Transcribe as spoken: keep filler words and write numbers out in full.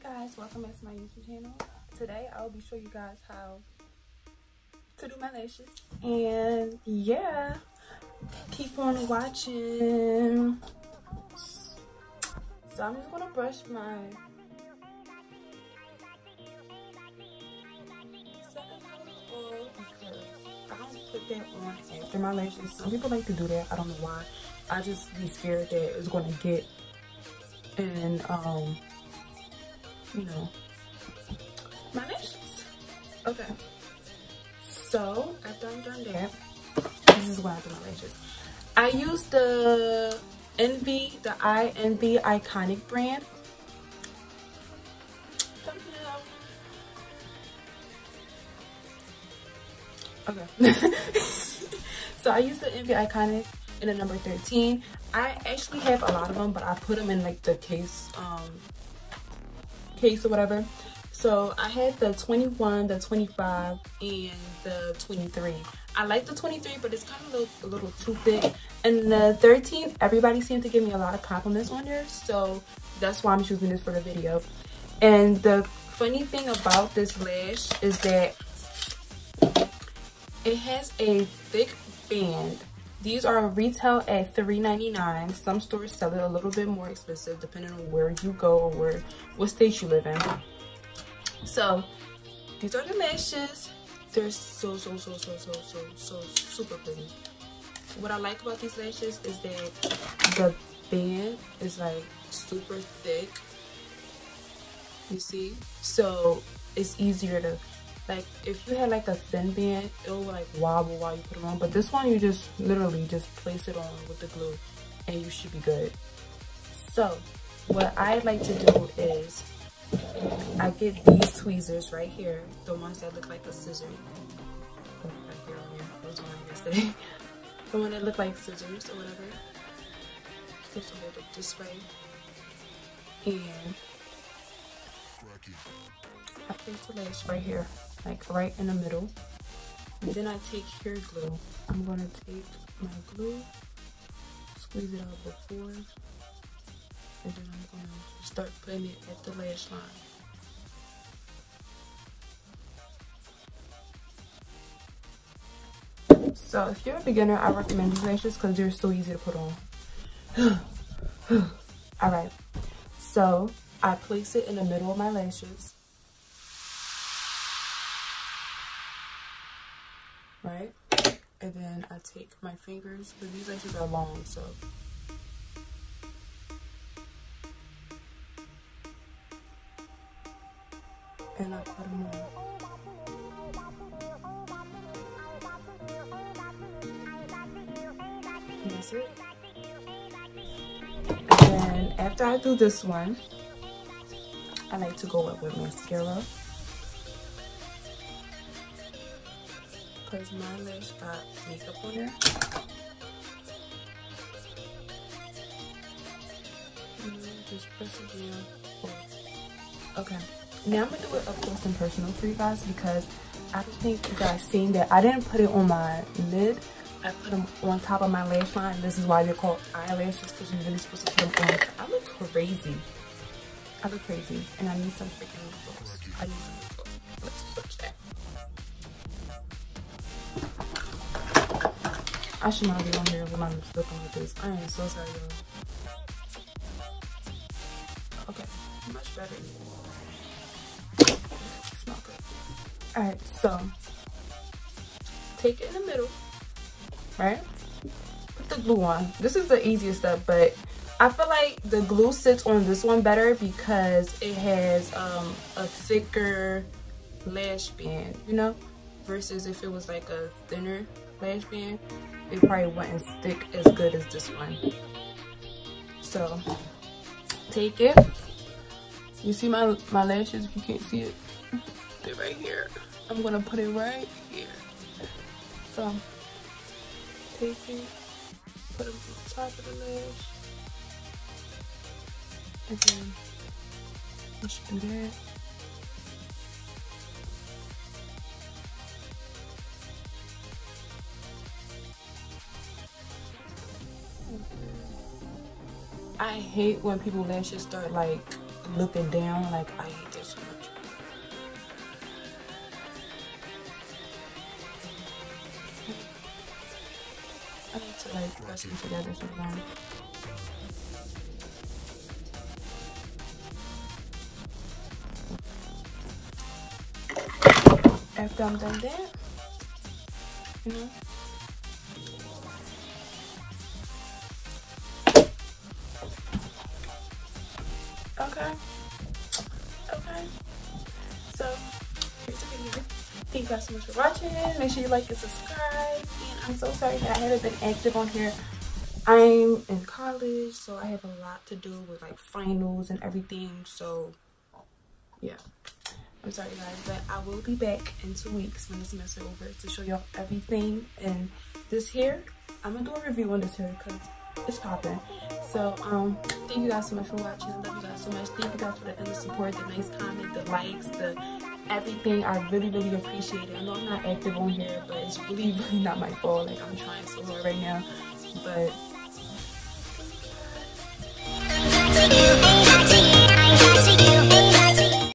Hey guys, welcome back to my YouTube channel. Today I'll be showing you guys how to do my lashes. And yeah, keep on watching. So I'm just gonna brush my second coat of oil because I don't put that on after my lashes. Some people like to do that. I don't know why. I just be scared that it's gonna get and um you know, my lashes. Okay, so after I'm done that, this is why I do my lashes. I use the Envy, the I Envy Iconic brand. Okay, so I use the Envy Iconic in the number thirteen. I actually have a lot of them, but I put them in like the case. Um, case or whatever. So I had the twenty-one, the twenty-five, and the twenty-three. I like the twenty-three, but it's kind of a little, a little too thick. And the thirteen, everybody seemed to give me a lot of compliments on there, so that's why I'm choosing this for the video. And the funny thing about this lash is that it has a thick band. These are retail at three ninety-nine. Some stores sell it a little bit more expensive depending on where you go or where what state you live in. So these are the lashes. They're so so so so so so so super pretty. What I like about these lashes is that the band is like super thick. You see? So it's easier to, like, if you had like a thin band, it'll like wobble while you put it on. But this one, you just literally just place it on with the glue and you should be good. So what I like to do is I get these tweezers right here, the ones that look like a scissors. Oh, right here on here. Those one I yesterday. The one that look like scissors or whatever. Just to hold it this way. And I place the lash right here, like right in the middle. And then I take hair glue. I'm gonna take my glue, squeeze it out before, and then I'm gonna start putting it at the lash line. So if you're a beginner, I recommend these lashes because they're so easy to put on. All right, so I place it in the middle of my lashes. Right? And then I take my fingers, because these lashes are long, so. And I put them on. And that's it. And then after I do this one, I like to go up with mascara, because my lash got makeup on there. And just press it down. Oh. Okay, now I'm gonna do it up close and personal for you guys because I don't think you guys seen that I didn't put it on my lid. I put them on top of my lash line. This is why they're called eyelashes, because you're really supposed to put them on. I look crazy. I look crazy, and I need some freaking lip gloss. I need some lip gloss. Let's switch that. I should not be on here with my lipstick on like this. I am so sorry, y'all. Okay, much better. It's not good. Alright, so take it in the middle, right? Put the glue on. This is the easiest step, but I feel like the glue sits on this one better because it has um, a thicker lash band, you know? Versus if it was like a thinner lash band, it probably wouldn't stick as good as this one. So, take it. You see my, my lashes, if you can't see it, they're right here. I'm gonna put it right here. So, take it, put it on the top of the lash. And then I should do that. I hate when people's lashes start like looking down like, I hate this so much. I need to like press them together somehow. After I'm done that, you know, okay, okay, so here's the video. Thank you guys so much for watching. Make sure you like and subscribe, and I'm so sorry that I haven't been active on here. I'm in college, so I have a lot to do with like finals and everything, so yeah, I'm sorry guys, but I will be back in two weeks when the semester over to show y'all everything. And this hair, I'm gonna do a review on this hair because it's popping. So um thank you guys so much for watching. Love you guys so much. Thank you guys for the endless support, the nice comment, the likes, the everything. I really really appreciate it. I know I'm not active on here, but it's really really not my fault. Like, I'm trying so hard right now, but